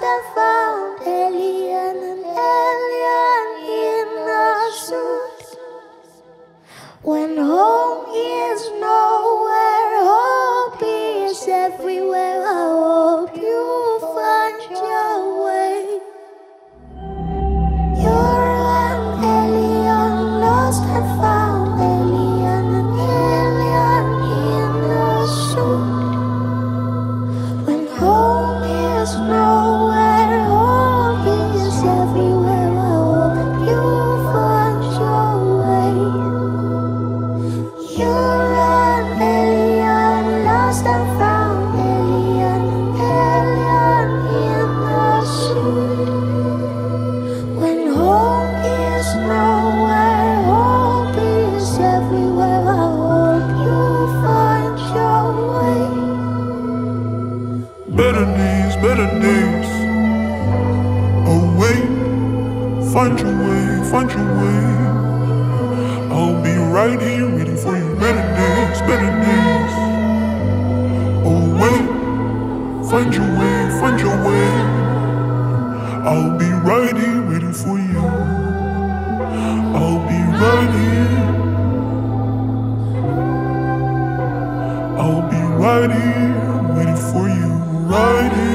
Mustafa alien, an alien in a suit. When home is nowhere, hope is everywhere. I hope you find your way. You're an alien, lost and found, alien, an alien in a suit. When home is nowhere, find your way, find your way. I'll be right here waiting for you. Better days, better days. Oh wait, find your way, find your way. I'll be right here waiting for you. I'll be right here. I'll be right here waiting for you, right here.